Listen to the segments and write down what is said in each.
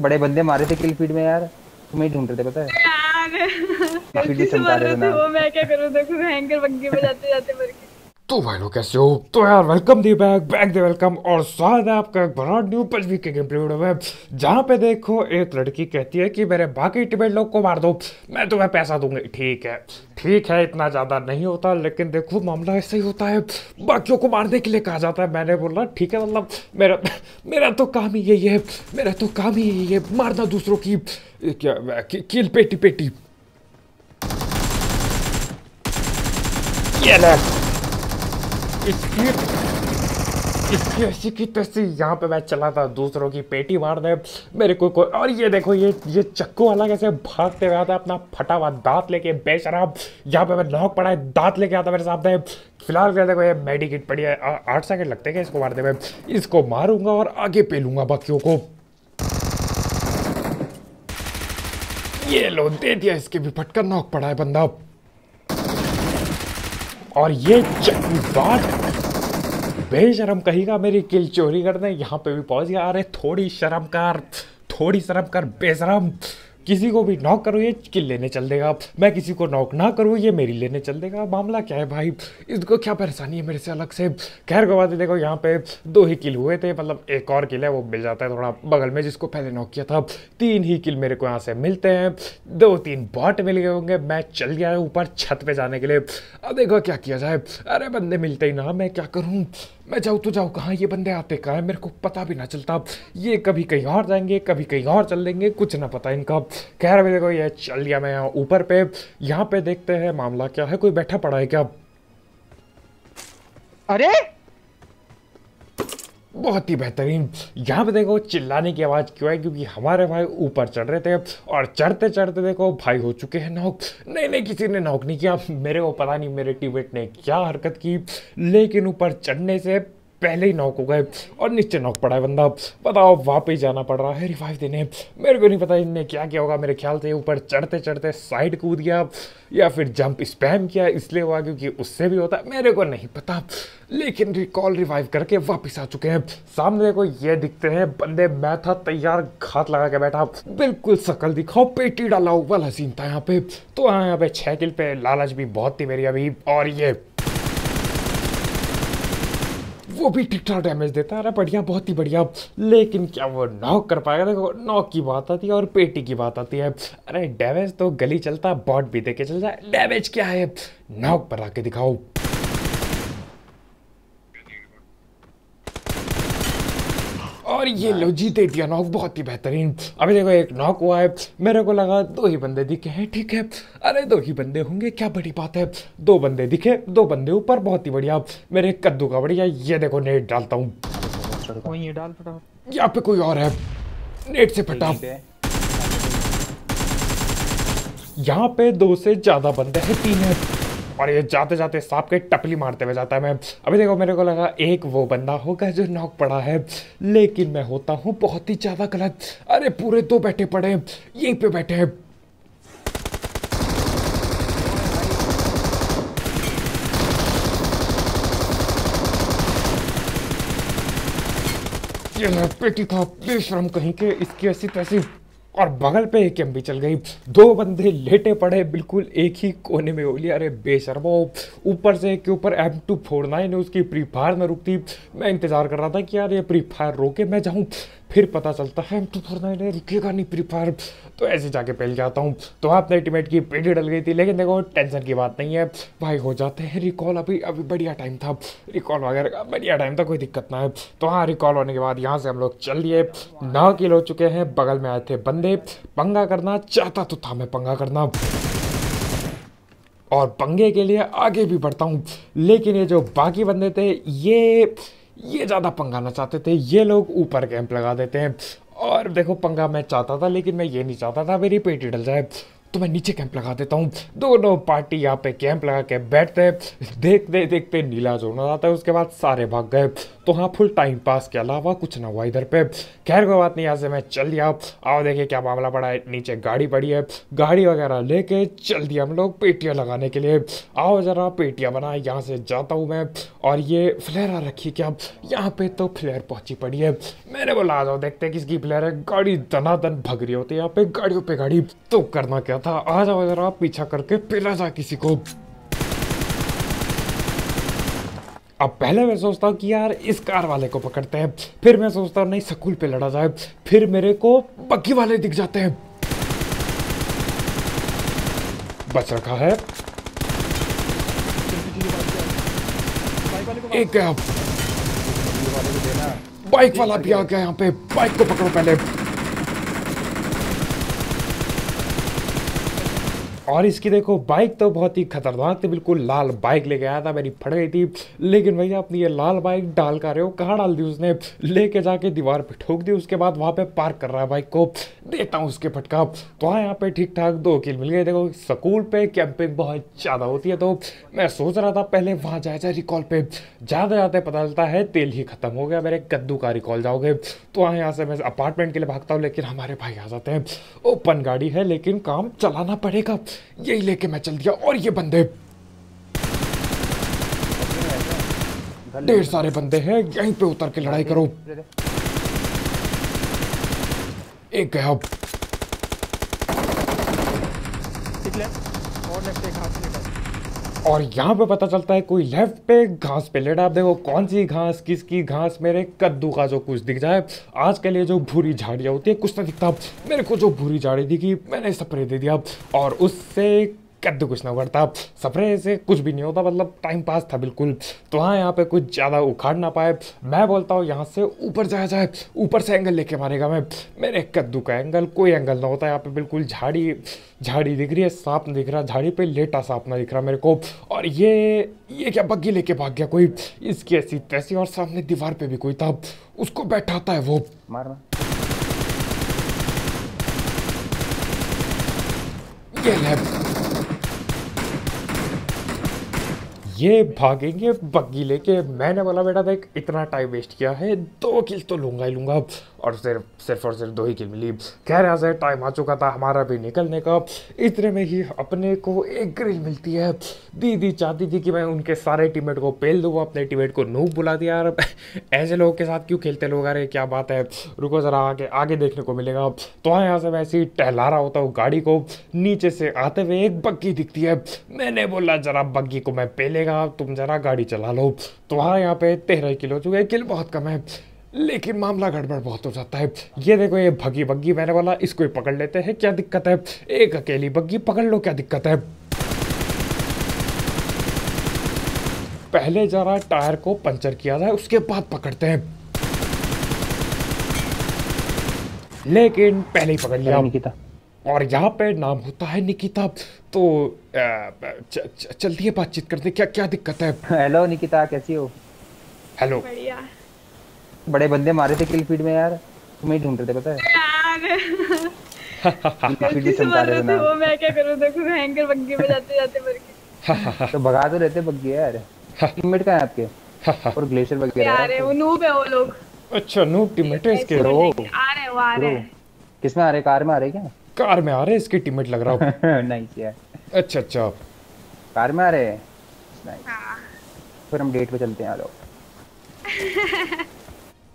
बड़े बंदे मारे थे किल फीड में यार, तुम्हें ढूंढ रहे थे पता है यार। फीड से मार रहे थे वो, मैं क्या करूं देखो हैंगर बग्गी में जाते जाते मर गए। तो भाई लोग कैसे हो? तो यार वेलकम दी बैक दी वेलकम और स्वागत है आपका एक बड़ा न्यू पल्वी के गेम प्ले वीडियो में, जहाँ पे देखो एक लड़की कहती है कि मेरे बाकी टीममेट लोग को मार दो, मैं तुम्हें पैसा दूंगी। ठीक है इतना ज़्यादा नहीं होता, लेकिन देखो मामला ऐसा ही होता है, बाकियों को मारने के लिए कहा जाता है। मैंने बोला ठीक है, मतलब मेरा तो काम ही यही है, मेरा तो काम ही यही है, मारना दूसरों की कील पेटी। ये ले इसकी ऐसी की तैसी। यहाँ पे मैं चला था दूसरों की पेटी मारने, मेरे कोई और ये देखो ये चक्कू वाला कैसे भागते हुए आता है अपना फटा हुआ दांत लेके बेशराब। यहाँ पे मैं नॉक पड़ा है, दांत लेके आता मेरे सामने। फिलहाल क्या देखो ये मेडिकिट पड़ी है, 8 सेकंड लगते हैं इसको मारने में। इसको मारूंगा और आगे पे लूंगा बाकियों को। ये लो दे दिया, इसके भी फटकर नॉक पड़ा है बंदा। और ये चक्कूबाज बेशरम कहेगा मेरी किल चोरी करने, यहाँ पे भी पहुँच गया। अरे थोड़ी शर्म कर बेशरम। किसी को भी नॉक करो ये किल लेने चल देगा, मैं किसी को नॉक ना करूँ ये मेरी लेने चल देगा। मामला क्या है भाई, इसको क्या परेशानी है मेरे से अलग से। खैर गवा देखो यहाँ पे 2 ही किल हुए थे, मतलब एक और किल है वो मिल जाता है थोड़ा बगल में जिसको पहले नॉक किया था। 3 ही किल मेरे को यहाँ से मिलते हैं, 2-3 बॉट मिल गए होंगे। मैं चल गया ऊपर छत पर जाने के लिए, अब देखो क्या किया जाए। अरे बंदे मिलते ही ना, मैं क्या करूँ, मैं जाऊँ तो जाऊँ कहाँ, ये बंदे आते कहाँ हैं मेरे को पता भी ना चलता। ये कभी कहीं और जाएंगे, कभी कहीं और चल देंगे, कुछ ना पता इनका। खैर भाई देखो ये चल गया मैं यहाँ ऊपर पे। यहाँ पे देखते हैं मामला क्या है, कोई बैठा पड़ा है क्या। अरे बहुत ही बेहतरीन। यहाँ पे देखो चिल्लाने की आवाज़ क्यों है, क्योंकि हमारे भाई ऊपर चढ़ रहे थे और चढ़ते चढ़ते देखो भाई हो चुके हैं नॉक। नहीं किसी ने नॉक नहीं किया, मेरे को पता नहीं मेरे टीममेट ने क्या हरकत की, लेकिन ऊपर चढ़ने से पहले ही नॉक हो गए और नीचे नॉक पड़ा है बंदा। बताओ वापस जाना पड़ रहा है रिवाइव देने। मेरे को नहीं पता इनने क्या किया होगा, मेरे ख्याल से ऊपर चढ़ते चढ़ते साइड कूद गया या फिर जंप स्पैम किया, इसलिए हुआ क्योंकि उससे भी होता है, मेरे को नहीं पता। लेकिन रिकॉल रिवाइव करके वापस आ चुके हैं। सामने देखो ये दिखते हैं बंदे, मैं था तैयार, घात लगा के बैठा, बिल्कुल शकल दिखाओ पेटी डाला वाला सीन था यहाँ पे। तो हाँ यहाँ पे 6 किल पे लालच भी बहुत थी मेरी अभी, और ये वो भी ठीक ठाक डैमेज देता है, बढ़िया, बहुत ही बढ़िया। लेकिन क्या वो नॉक कर पाएगा? देखो नॉक की बात आती है और पेटी की बात आती है। अरे डैमेज तो गली चलता, बॉट भी देके चल जाए, डैमेज क्या है, नॉक पर आके दिखाओ। और ये लो जी दे दिया नॉक, बहुत ही बेहतरीन। अभी देखो एक नॉक हुआ है, मेरे को लगा 2 ही बंदे दिखे हैं, ठीक है, अरे 2 ही बंदे होंगे, क्या बड़ी बात है। 2 बंदे दिखे, 2 बंदे ऊपर, बहुत ही बढ़िया। मेरे कद्दू का बढ़िया। ये देखो नेट डालता हूँ, यहाँ पे कोई और है, नेट से फटा। यहाँ पे 2 से ज्यादा बंदे हैं, 3 है। और ये जाते जाते सांप के टपली मारते हुए जाता है। मैं अभी देखो मेरे को लगा 1 वो बंदा होगा जो नॉक पड़ा है, लेकिन मैं होता हूँ बहुत ही ज़्यादा गलत। अरे पूरे 2 बैठे पड़े यहीं पे बैठे हैं। ये पेटी था बेशरम कहीं के, इसकी ऐसी तैसी। और बगल पे एक एमबी चल गई, 2 बंदे लेटे पड़े बिल्कुल एक ही कोने में। बोली अरे बेशर्मो, ऊपर से के ऊपर M249 ने उसकी प्री फायर न रुकती। मैं इंतज़ार कर रहा था कि यार ये प्री फायर रोके मैं जाऊँ, फिर पता चलता है M249 ने रुकेगा नहीं प्री फायर, तो ऐसे जाके पहल जाता हूँ। तो अपने टीममेट की पेटी डल गई थी, लेकिन देखो टेंशन की बात नहीं है भाई, हो जाते हैं रिकॉल। अभी बढ़िया टाइम था, रिकॉल वगैरह का बढ़िया टाइम था, कोई दिक्कत ना है। तो हाँ रिकॉल होने के बाद यहाँ से हम लोग चल लिए, 9 किल हो चुके हैं। बगल में आए थे बंदे, पंगा करना चाहता तो था मैं पंगा करना, और पंगे के लिए आगे भी बढ़ता हूं, लेकिन ये जो बाकी बंदे थे ये ज्यादा पंगा ना चाहते थे। ये लोग ऊपर कैंप लगा देते हैं, और देखो पंगा मैं चाहता था, लेकिन मैं ये नहीं चाहता था मेरी पेटी डल जाए, तो मैं नीचे कैंप लगा देता हूँ। दोनों पार्टी यहाँ पे कैंप लगा के बैठते, देखते देखते नीला जोन आता है, उसके बाद सारे भाग गए। तो हाँ फुल टाइम पास के अलावा कुछ ना हुआ इधर पे। खैर कोई बात नहीं, यहाँ से मैं चल दिया। आओ देखिए क्या मामला पड़ा है, नीचे गाड़ी पड़ी है, गाड़ी वगैरह लेके चल दिया हम लोग पेटियाँ लगाने के लिए। आओ जरा पेटियाँ बनाए, यहाँ से जाता हूँ मैं। और ये फ्लेरा रखी क्या यहाँ पे, तो फ्लेयर पहुँची पड़ी है। मैंने बोला आ जाओ देखते किसकी फ्लेयर है। गाड़ी धनाधन भग रही होती है यहाँ पे, गाड़ियों पे गाड़ी। तो करना क्या था, आ जाओ जरा पीछा करके पिला जा किसी को। अब पहले मैं सोचता हूँ कि यार इस कार वाले को पकड़ते हैं, फिर मैं सोचता हूँ नहीं स्कूल पे लड़ा जाए, फिर मेरे को बग्गी वाले दिख जाते हैं। बच रखा है एक गया, बाइक वाला भी आ गया यहाँ पे। बाइक को पकड़ो पहले। और इसकी देखो बाइक तो बहुत ही खतरनाक थी, बिल्कुल लाल बाइक लेके आया था, मेरी फट गई थी। लेकिन भैया अपनी ये लाल बाइक डाल कर रहे हो, कहाँ डाल दी उसने, लेके जाके दीवार पे ठोक दी। उसके बाद वहाँ पे पार्क कर रहा है बाइक को, देता हूँ उसके फटका। तो हाँ यहाँ पे ठीक ठाक 2 किल मिल गए। देखो स्कूल पे कैंपिंग बहुत ज़्यादा होती है, तो मैं सोच रहा था पहले वहाँ जाया जाए रिकॉल पे। जाते जाते पता चलता है तेल ही खत्म हो गया, मेरे कद्दू का रिकॉल जाओगे। तो हाँ यहाँ से मैं अपार्टमेंट के लिए भागता हूँ, लेकिन हमारे भाई आ जाते हैं। ओपन गाड़ी है लेकिन काम चलाना पड़ेगा, यही लेके मैं चल दिया। और ये बंदे 150 सारे बंदे हैं, यहीं पे उतर के लड़ाई करो। एक गया और यहाँ पे पता चलता है कोई लेफ्ट पे घास पे लेटा। आप देखो कौन सी घास, किसकी घास, मेरे कद्दू का जो कुछ दिख जाए। आज के लिए जो भूरी झाड़ियाँ होती है कुछ ना दिखता, मेरे को जो भूरी झाड़ी दिखी मैंने स्प्रे दे दिया और उससे कद्दू कुछ ना उगड़ता। स्प्रे से कुछ भी नहीं होता, मतलब टाइम पास था बिल्कुल। तो हाँ यहाँ पे कुछ ज़्यादा उखाड़ ना पाए। मैं बोलता हूँ यहाँ से ऊपर जाया जाए, ऊपर से एंगल लेके मारेगा मैं। मेरे कद्दू का एंगल कोई एंगल ना होता। यहाँ पे बिल्कुल झाड़ी झाड़ी दिख रही है, सांप दिख रहा, झाड़ी पे लेटा सांप ना दिख रहा मेरे को। और ये क्या बग्गी लेके भाग गया कोई, इसकी ऐसी तैसी। और सामने दीवार पे भी कोई था, उसको बैठाता है वो, मारना। ये भागेंगे बग्गी लेके। मैंने बोला बेटा देख इतना टाइम वेस्ट किया है, 2 किल तो लूँगा ही लूँगा, और सिर्फ 2 ही किल मिली। कह रहा से टाइम आ चुका था हमारा भी निकलने का। इतने में ही अपने को एक ग्रिल मिलती है। दीदी चाहती थी कि मैं उनके सारे टीममेट को पेल दूँ, अपने टीममेट को नूब बुला दिया। यार ऐसे लोगों के साथ क्यों खेलते लोग, अरे क्या बात है। रुको ज़रा आगे आगे देखने को मिलेगा। तो हाँ यहाँ से मैं ऐसे ही टहला रहा होता हूँ गाड़ी को, नीचे से आते हुए एक बग्गी दिखती है। मैंने बोला जरा बग्गी को मैं पेले, तुम जरा गाड़ी चला लो। तो हाँ यहाँ पे 13 किलो चुके, किल बहुत कम है लेकिन मामला गड़बड़ बहुत हो जाता है। ये देखो ये भगी बग्गी, मैंने बोला इसको ही पकड़ लेते हैं, क्या दिक्कत है, एक अकेली बग्गी पकड़ लो क्या दिक्कत है। पहले जरा टायर को पंचर किया जाए, उसके बाद पकड़ते हैं। लेकिन पहले ही पकड़ लिया। और यहाँ पे नाम होता है निकिता। तो चलती है बातचीत करते, क्या क्या दिक्कत है। हेलो निकिता, कैसी हो। हेलो, बढ़िया। बड़े बंदे मारे थे किल फीड में यार, तुम्हें ढूंढ रहे थे पता है यार। वो मैं क्या करूं, देखो हैंगर बग्गी में जाते जाते मर गई। तो भगा तो लेते बग्गी यार। टीममेट कहां है आपके, और ग्लेशियर वगैरह यार वो नूब है वो लोग। अच्छा नूब टीममेट है इसके, रो आ रहे वो आ रहे। किसमें आ रहे, कार में आ रहे क्या, कार में आ रहे, इसके टीममेट लग रहा हो। नाइस यार, अच्छा अच्छा कार में आ रहे हैं, नाइस। फिर हम डेट पे चलते हैं यार।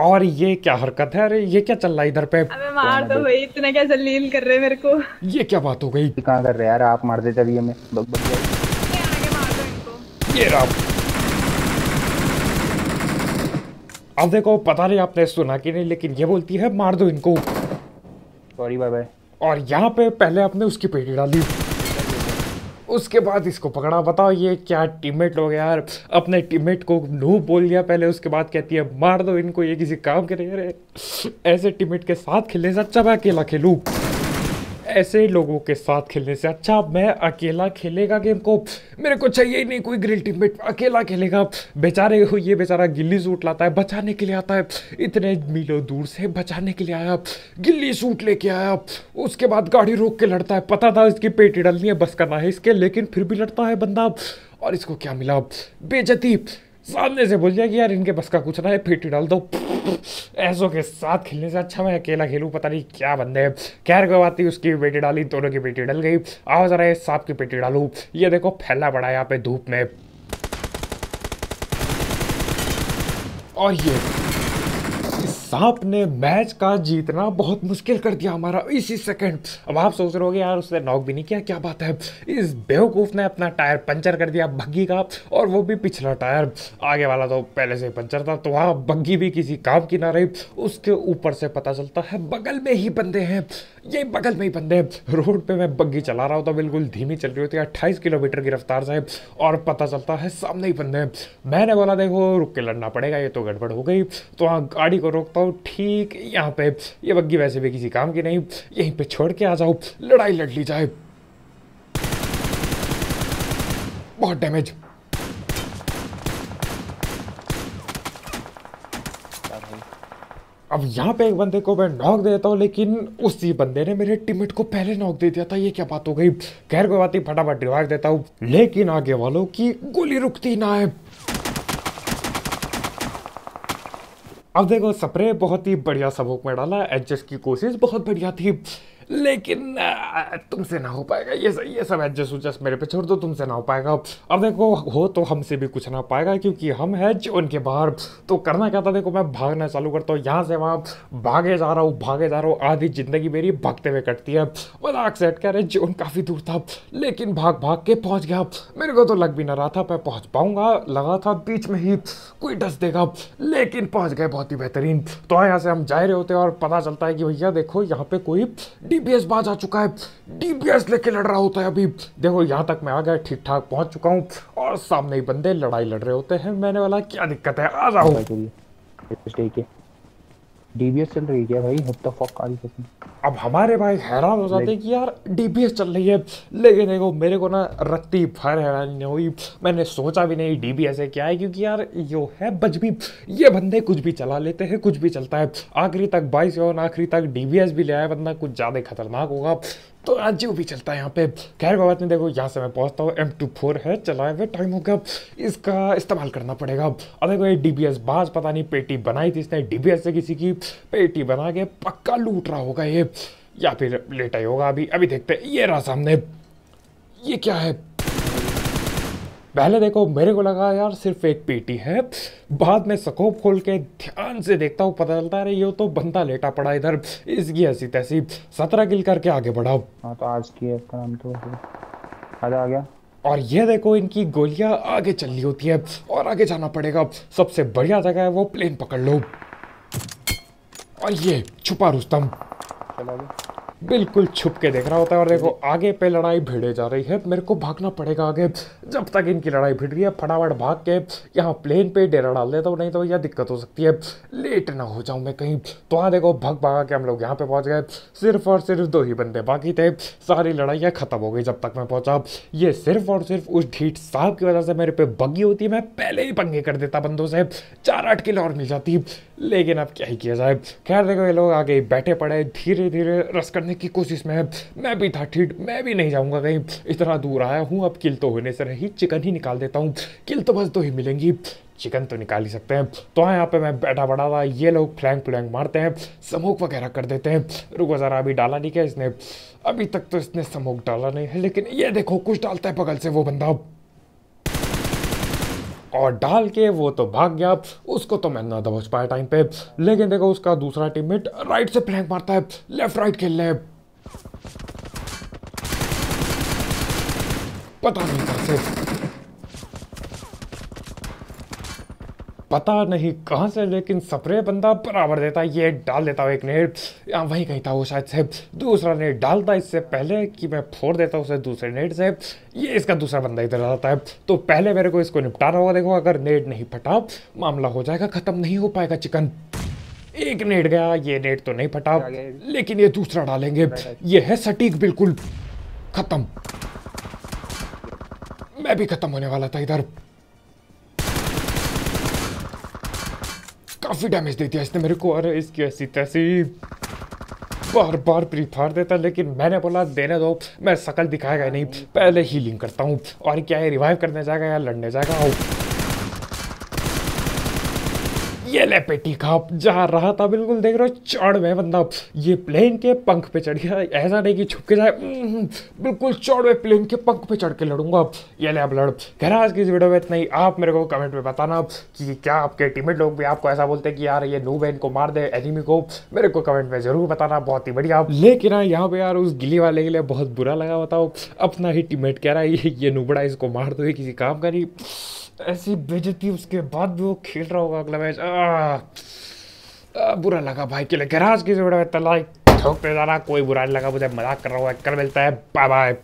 और ये क्या हरकत है, अरे ये क्या चल रहा है इधर पे। अबे मार दो भाई, इतना क्या जलील कर रहे हैं मेरे को, ये क्या बात हो गई। कहाँ कर रहे हैं यार आप, मार देते अभी हमें, बग बग ये आगे मार दो इनको। ये रहा। अब देखो पता नहीं आपने सुना कि नहीं, लेकिन ये बोलती है मार दो इनको। Sorry bye bye. और यहाँ पे पहले आपने उसकी पेटी डाली, उसके बाद इसको पकड़ा। बताओ ये क्या टीममेट लोग यार, अपने टीममेट को नूब बोल दिया पहले, उसके बाद कहती है मार दो इनको, ये किसी काम के नहीं रहे। ऐसे टीममेट के साथ खेलने से अच्छा मैं अकेला खेलूं, ऐसे लोगों के साथ खेलने से अच्छा मैं अकेला खेलेगा गेम को। मेरे को चाहिए ही नहीं कोई ग्रिल टीममेट, अकेला खेलेगा बेचारे। ये बेचारा गिल्ली सूट लाता है, बचाने के लिए आता है, इतने मीलों दूर से बचाने के लिए आया, गिल्ली सूट लेके आया। उसके बाद गाड़ी रोक के लड़ता है, पता था इसकी पेटी डालनी है, बस करना है इसके, लेकिन फिर भी लड़ता है बंदा। और इसको क्या मिला, बेइज्जती। सामने से भूल जाएगी यार इनके बस का कुछ ना है, पेटी डाल दो ऐसों के साथ खेलने से अच्छा मैं अकेला खेलूँ। पता नहीं क्या बंदे हैं। खैर गवाती उसकी बेटी डाली, दोनों की बेटी डल गई। आओ जरा ये सांप की पेटी डालूँ, ये देखो फैला पड़ा है यहाँ पे धूप में। और ये सांप ने मैच का जीतना बहुत मुश्किल कर दिया हमारा इसी सेकंड। अब आप सोच रहे होगे यार उसने नॉक भी नहीं किया, क्या बात है। इस बेवकूफ़ ने अपना टायर पंचर कर दिया बग्गी का, और वो भी पिछला टायर। आगे वाला तो पहले से पंचर था, तो वहाँ बग्गी भी किसी काम की ना रही। उसके ऊपर से पता चलता है बगल में ही बंदे हैं, ये बगल में ही बंदे हैं। रोड पर मैं बग्गी चला रहा होता, बिल्कुल धीमी चल रही होती है 28 किलोमीटर की रफ्तार से, और पता चलता है सामने ही बंदे हैं। मैंने बोला देखो रुक के लड़ना पड़ेगा, ये तो गड़बड़ हो गई। तो वहाँ गाड़ी को रोकता ठीक यहाँ पे, ये बग्गी वैसे भी किसी काम की नहीं, यहीं पे छोड़ के आ जाओ, लड़ाई लड़ ली जाए। बहुत डैमेज, अब यहाँ पे एक बंदे को मैं नॉक देता हूँ, लेकिन उसी बंदे ने मेरे टीममेट को पहले नॉक दे दिया था। ये क्या बात हो गई। खैर कोई बात नहीं, फटाफट रिवाइव देता हूँ, लेकिन आगे वालों की गोली रुकती ना है। अब देखो स्प्रे बहुत ही बढ़िया सबूक में डाला, एडजस्ट की कोशिश बहुत बढ़िया थी, लेकिन तुमसे ना हो पाएगा। ये सब एडजस्ट उजस्ट मेरे पे छोड़ दो, तुमसे ना हो पाएगा। अब देखो हो तो हमसे भी कुछ ना पाएगा, क्योंकि हम है जोन के बाहर। तो करना क्या था, देखो मैं भागना चालू करता हूँ, यहाँ से वहाँ भागे जा रहा हूँ, भागे जा रहा हूँ। आधी ज़िंदगी मेरी भागते हुए कटती है। मजाक सेट कर रहे, जोन काफ़ी दूर था, लेकिन भाग भाग के पहुँच गया। मेरे को तो लग भी ना रहा था मैं पहुँच पाऊँगा, लगा था बीच में ही कोई डस देगा, लेकिन पहुँच गए, बहुत ही बेहतरीन। तो यहाँ से हम जा रहे होते हैं और पता चलता है कि भैया देखो यहाँ पे कोई DPS बाज आ चुका है, DPS लेके लड़ रहा होता है। अभी देखो यहाँ तक मैं आ गया, ठीक ठाक पहुँच चुका हूँ, और सामने ही बंदे लड़ाई लड़ रहे होते हैं। मैंने बोला क्या दिक्कत है, आ जाओ। DPS चल रही है क्या भाई, what the fuck आदि पसंद। अब हमारे भाई हैरान हो जाते हैं कि यार DPS चल रही है, लेकिन देखो मेरे को ना रत्ती भर हैरानी हुई। मैंने सोचा भी नहीं DPS है क्या है, क्योंकि यार यो है बजबी, ये बंदे कुछ भी चला लेते हैं, कुछ भी चलता है। आखिरी तक 22 आखिरी तक DPS भी ले आया बंदा, कुछ ज़्यादा खतरनाक होगा तो राजीव भी चलता है यहाँ पे। खैर कोई बात नहीं, देखो यहाँ से मैं पहुँचता हूँ, M24 है चलाए हुए, टाइम होगा, इसका इस्तेमाल करना पड़ेगा। अब देखो ये DPS बाज पता नहीं पेटी बनाई थी इसने, DPS से किसी की पेटी बना के पक्का लूट रहा होगा ये, या फिर लेटा ही होगा। अभी देखते हैं। ये रहा सामने, ये क्या है। पहले देखो मेरे को लगा यार सिर्फ एक पेटी है, बाद में स्कोप खोल के ध्यान से देखता हूँ, पता चलता है ये तो बंदा लेटा पड़ा इधर। इसकी ऐसी तैसी 17 किल करके आगे बढ़ा। हाँ तो आज की है इसका नाम तो आ गया। और ये देखो इनकी गोलियाँ आगे चल रही होती है, और आगे जाना पड़ेगा। सबसे बढ़िया जगह है वो, प्लेन पकड़ लो। और ये छुपा रुस्तम बिल्कुल छुप के देख रहा होता है। और देखो आगे पे लड़ाई भिड़े जा रही है, मेरे को भागना पड़ेगा आगे। जब तक इनकी लड़ाई भिड़ रही है फटाफट भाग के यहाँ प्लेन पे डेरा डाल देता हूँ, नहीं तो यह दिक्कत हो सकती है, लेट ना हो जाऊँ मैं कहीं। तो हाँ देखो भाग भागा के हम लोग यहाँ पे पहुँच गए। सिर्फ और सिर्फ 2 ही बंदे बाकी थे, सारी लड़ाइयाँ ख़त्म हो गई जब तक मैं पहुँचा। ये सिर्फ और सिर्फ उस ढीठ साहब की वजह से मेरे पे बग्गी होती है, मैं पहले ही पंगे कर देता बंदों से, 4-8 किल और मिल जाती, लेकिन अब क्या ही किया जाए। खैर देखो ये लोग आगे बैठे पड़े, धीरे धीरे रस करने की कोशिश में। मैं भी था ठीक, मैं भी नहीं जाऊंगा कहीं, इतना दूर आया हूँ, अब किल तो होने से रही, चिकन ही निकाल देता हूँ। किल तो बस 2 ही मिलेंगी, चिकन तो निकाल ही सकते हैं। तो हाँ यहाँ पे मैं बैठा पड़ा था, ये लोग फ्लैंक फ्लैंक मारते हैं, स्मोक वगैरह कर देते हैं। रुको ज़रा, अभी डाला नहीं क्या इसने, अभी तक तो इसने स्मोक डाला नहीं है, लेकिन ये देखो कुछ डालता है बगल से वो बंदा, और डाल के वो तो भाग गया, उसको तो मैं ना दबोच पाया टाइम पे। लेकिन देखो उसका दूसरा टीममेट राइट से फ्लैंक मारता है, लेफ्ट राइट खेल ले, पता नहीं कहां से, पता नहीं कहाँ से, लेकिन स्प्रे बंदा बराबर देता है। ये डाल देता हूँ एक नेट, यहाँ वहीं कहीं था वो शायद से, दूसरा नेट डालता है इससे पहले कि मैं फोड़ देता हूँ उसे दूसरे नेट से। ये इसका दूसरा बंदा इधर आता है, तो पहले मेरे को इसको निपटाना होगा। देखो अगर नेट नहीं फटा मामला हो जाएगा ख़त्म, नहीं हो पाएगा चिकन। एक नेट गया, ये नेट तो नहीं फटा, लेकिन ये दूसरा डालेंगे, ये है सटीक बिल्कुल, ख़त्म। मैं भी ख़त्म होने वाला था इधर, काफ़ी डैमेज दे दिया इसने मेरे को। अरे इसकी ऐसी तैसी बार बार प्री फायर देता, लेकिन मैंने बोला देने दो, मैं शकल दिखाएगा नहीं, पहले हीलिंग करता हूँ। और क्या है, रिवाइव करने जाएगा या लड़ने जाएगा। ये ले पेटी काप, जहाँ रहा था बिल्कुल देख रहे हो चौड़ में बंदा, ये प्लेन के पंख पे चढ़ गया। ऐसा नहीं कि छुप के जाए, बिल्कुल चौड़ में प्लेन के पंख पे चढ़ के लड़ूंगा। ये ले अब लड़। खैर आज की इस वीडियो में इतना ही। आप मेरे को कमेंट में बताना कि क्या आपके टीममेट लोग भी आपको ऐसा बोलते हैं कि यार ये नूब है इनको मार दे एनिमी को, मेरे को कमेंट में जरूर बताना, बहुत ही बढ़िया। लेकिन यहाँ पे यार उस गिली वाले के लिए बहुत बुरा लगा, बताओ अपना ही टीममेट कह रहा है ये नूबड़ा इसको मार दो, ये किसी काम का नहीं। ऐसी बेइज्जती उसके बाद भी वो खेल रहा होगा अगला मैच। बुरा लगा भाई के लिए। गैराज की वीडियो में लाइक ठोकते जाना, कोई बुरा नहीं लगा मुझे, मजाक कर रहा हुआ। कल मिलता है, बाय बाय।